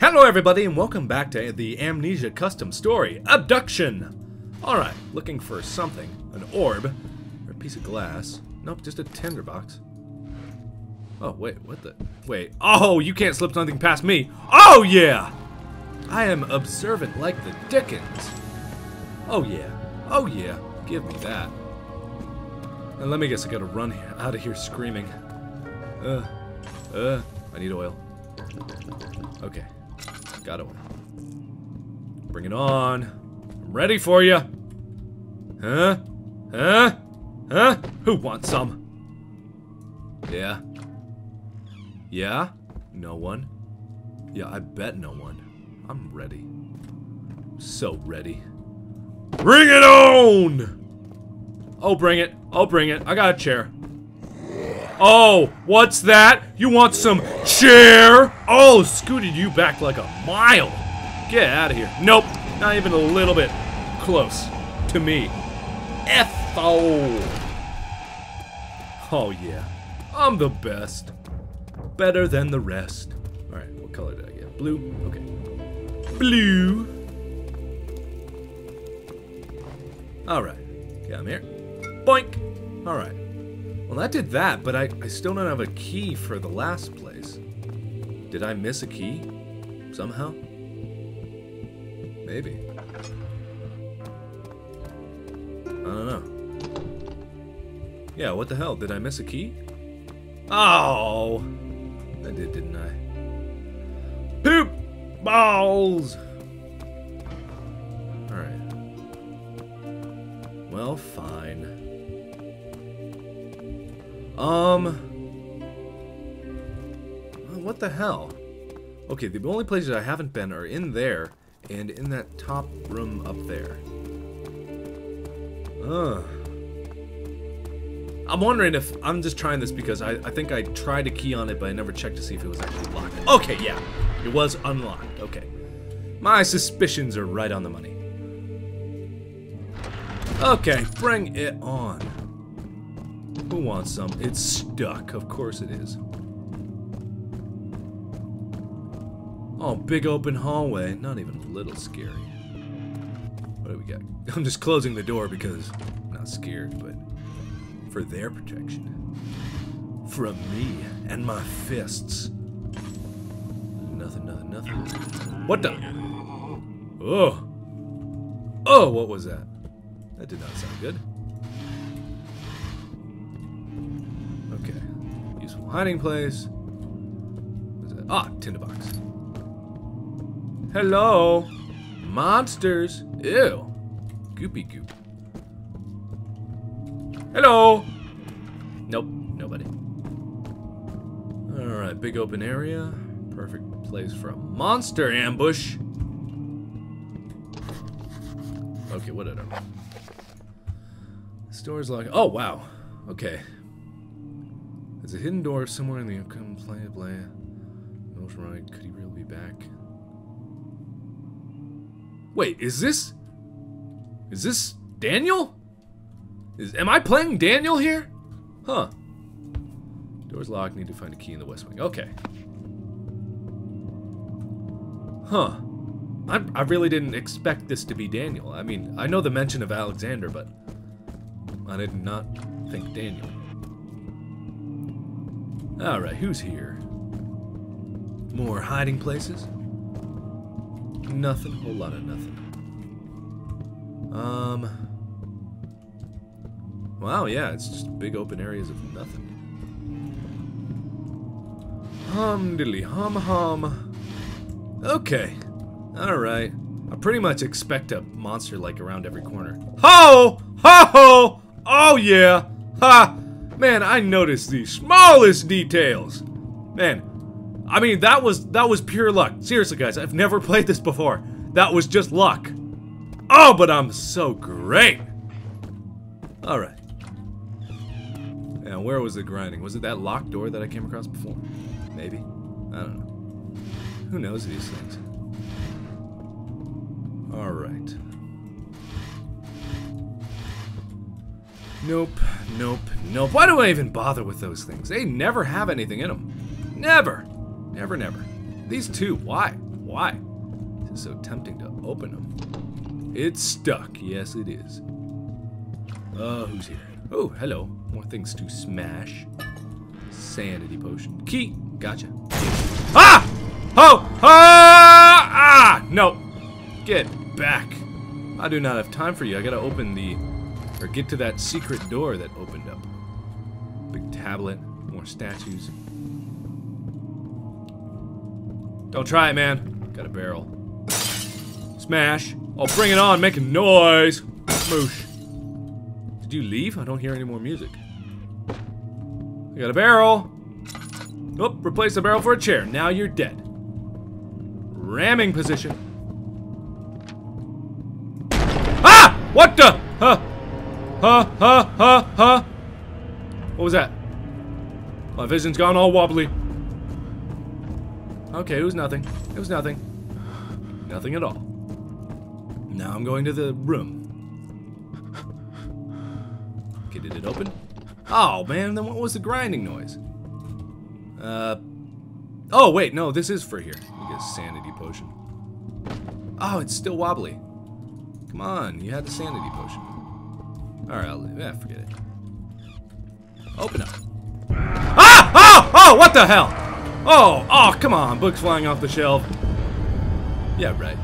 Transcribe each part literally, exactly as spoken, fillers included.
Hello everybody and welcome back to the Amnesia custom story, Abduction! Alright, looking for something. An orb, or a piece of glass. Nope, just a tinderbox. Oh, wait, what the? Wait, oh, you can't slip something past me! Oh yeah! I am observant like the dickens! Oh yeah, oh yeah, give me that. And let me guess, I gotta run here, out of here screaming. Uh, uh, I need oil. Okay. Got it. Bring it on. I'm ready for you. Huh? Huh? Huh? Who wants some? Yeah. Yeah? No one? Yeah, I bet no one. I'm ready. So ready. Bring it on! Oh, bring it. Oh, bring it. I got a chair. Oh, what's that? You want some chair? Oh, scooted you back like a mile. Get out of here. Nope, not even a little bit close to me. F-O. Oh, yeah. I'm the best. Better than the rest. All right, what color did I get? Blue? Okay. Blue. All right. Okay, I'm here. Boink. All right. Well, that did that, but I, I still don't have a key for the last place. Did I miss a key? Somehow? Maybe. I don't know. Yeah, what the hell? Did I miss a key? Oh! I did, didn't I? Poop! Balls! Alright. Well, fine. Um, what the hell? Okay, the only places I haven't been are in there and in that top room up there. Ugh. I'm wondering if I'm just trying this because I, I think I tried to key on it, but I never checked to see if it was actually locked. Okay, yeah, it was unlocked. Okay. My suspicions are right on the money. Okay, bring it on. Who wants some? It's stuck. Of course it is. Oh, big open hallway. Not even a little scary. What do we got? I'm just closing the door because I'm not scared, but for their protection. From me and my fists. Nothing, nothing, nothing. What the? Oh. Oh, what was that? That did not sound good. Hiding place. What is that? Ah, tinderbox. Hello, monsters. Ew, goopy goop. Hello. Nope, nobody. All right, big open area. Perfect place for a monster ambush. Okay, whatever. This door's locked. Oh wow. Okay. There's a hidden door somewhere in the upcoming play play. Most right, could he really be back? Wait, is this Is this Daniel? Is am I playing Daniel here? Huh. Door's locked, need to find a key in the west wing. Okay. Huh. I I really didn't expect this to be Daniel. I mean, I know the mention of Alexander, but I did not think Daniel. Alright, who's here? More hiding places? Nothing, whole lot of nothing. Um. Wow, yeah, it's just big open areas of nothing. Hum diddly hum hum. Okay, alright. I pretty much expect a monster like around every corner. Ho! Ho ho! Oh yeah! Ha! Man, I noticed the smallest details. Man, I mean, that was that was pure luck. Seriously, guys, I've never played this before. That was just luck. Oh, but I'm so great. All right. And where was the grinding? Was it that locked door that I came across before? Maybe. I don't know. Who knows these things? All right. Nope, nope, nope. Why do I even bother with those things? They never have anything in them. Never. Never, never. These two, why? Why? It's so tempting to open them. It's stuck. Yes, it is. Uh, who's here? Oh, hello. More things to smash. Sanity potion. Key. Gotcha. Ah! Oh! Ah! Ah! No. Get back. I do not have time for you. I gotta open the... or get to that secret door that opened up. Big tablet. More statues. Don't try it, man. Got a barrel. Smash. Oh, bring it on. Make a noise. Moosh. Did you leave? I don't hear any more music. I got a barrel. Nope, replace the barrel for a chair. Now you're dead. Ramming position. Ah! What the? Huh? Huh? Huh? Huh? Huh? What was that? My vision's gone all wobbly. Okay, it was nothing. It was nothing. Nothing at all. Now I'm going to the room. Okay, did it open? Oh, man, then what was the grinding noise? Uh, oh, wait, no, this is for here. Let me get a sanity potion. Oh, it's still wobbly. Come on, you had the sanity potion. Alright, I'll leave. Yeah, forget it. Open up. Ah! Oh! Oh, what the hell? Oh, oh, come on, books flying off the shelf. Yeah, right.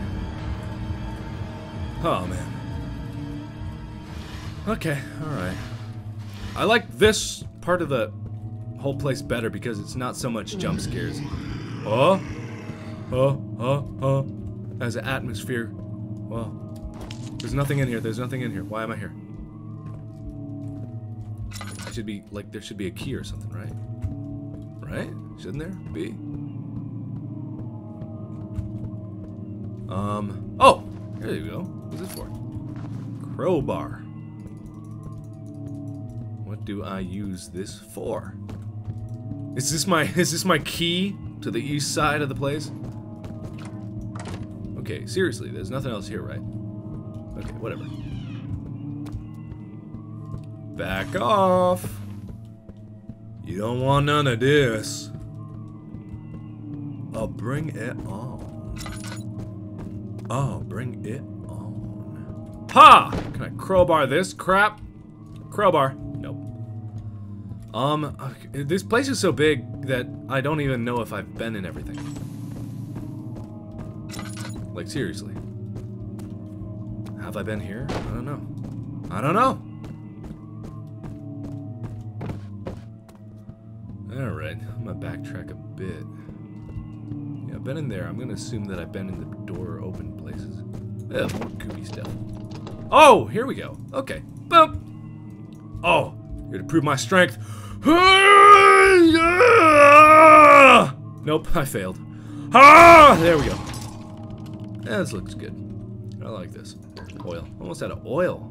Oh, man. Okay, alright. I like this part of the whole place better because it's not so much jump scares. Oh, oh, oh, oh. As an atmosphere. Well, there's nothing in here. There's nothing in here. Why am I here? I should be, like, there should be a key or something, right? Right? Shouldn't there be? Um, oh! There you go. What's this for? Crowbar. What do I use this for? Is this my is this my key to the east side of the place? Okay, seriously, there's nothing else here, right? Okay, whatever. Back off. You don't want none of this. I'll bring it on. I'll bring it on. Ha! Can I crowbar this crap? Crowbar. Um, okay, this place is so big that I don't even know if I've been in everything. Like, seriously. Have I been here? I don't know. I don't know! Alright, I'm gonna backtrack a bit. Yeah, I've been in there. I'm gonna assume that I've been in the door open places. Ugh, more goopy stuff. Oh! Here we go. Okay. Boom! Oh! Here to prove my strength. Nope, I failed. Ah, there we go. Yeah, this looks good. I like this. Oil. Almost out of oil.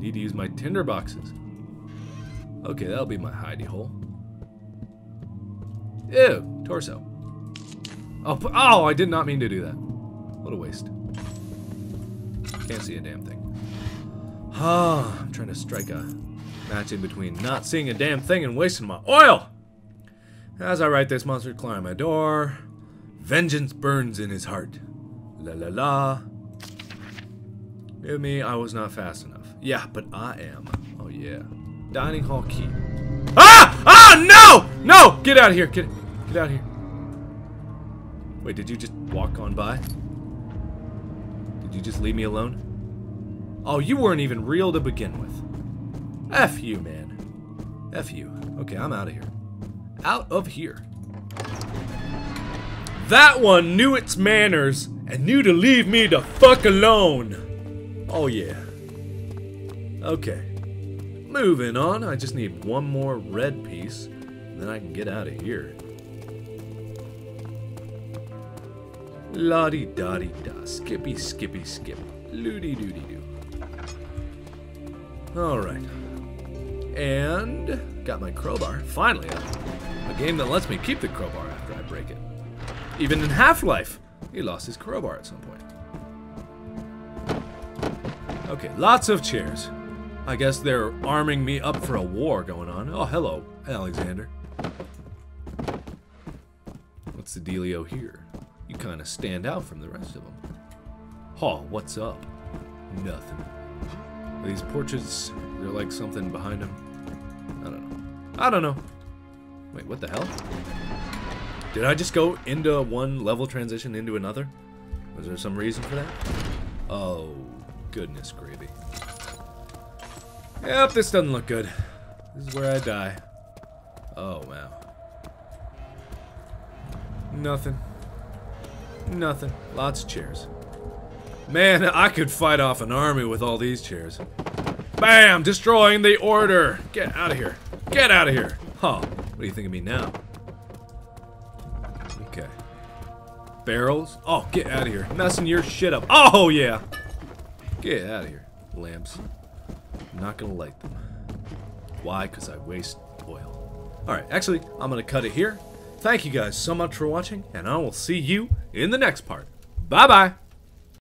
Need to use my tinder boxes. Okay, that'll be my hidey hole. Ew, torso. Oh, oh, I did not mean to do that. What a waste. Can't see a damn thing. Ah, I'm trying to strike a match in between not seeing a damn thing and wasting my oil! As I write this, monster climbs my door. Vengeance burns in his heart. La la la. Give me, I was not fast enough. Yeah, but I am. Oh yeah. Dining hall key. Ah! Ah! No! No! Get out of here! Get, get out of here. Wait, did you just walk on by? Did you just leave me alone? Oh, you weren't even real to begin with. F you, man. F you. Okay, I'm out of here. Out of here. That one knew its manners and knew to leave me the fuck alone. Oh, yeah. Okay. Moving on. I just need one more red piece, and then I can get out of here. La-dee-da-dee-da. Skippy, skippy, skip. Loo-dee-doo-dee-doo. Alright. And got my crowbar. Finally, a, a game that lets me keep the crowbar after I break it. Even in Half-Life, he lost his crowbar at some point. Okay, lots of chairs. I guess they're arming me up for a war going on. Oh, hello, Alexander. What's the dealio here? You kind of stand out from the rest of them. Huh, what's up? Nothing. Are these portraits, they're like something behind them? I don't know. I don't know. Wait, what the hell? Did I just go into one level transition into another? Was there some reason for that? Oh, goodness gravy. Yep, this doesn't look good. This is where I die. Oh, wow. Nothing. Nothing. Lots of chairs. Man, I could fight off an army with all these chairs. Bam! Destroying the order! Get out of here. Get out of here! Huh. What do you think of me now? Okay. Barrels? Oh, get out of here. Messing your shit up. Oh, yeah! Get out of here. Lamps. I'm not gonna light them. Why? Because I waste oil. Alright, actually, I'm gonna cut it here. Thank you guys so much for watching, and I will see you in the next part. Bye-bye!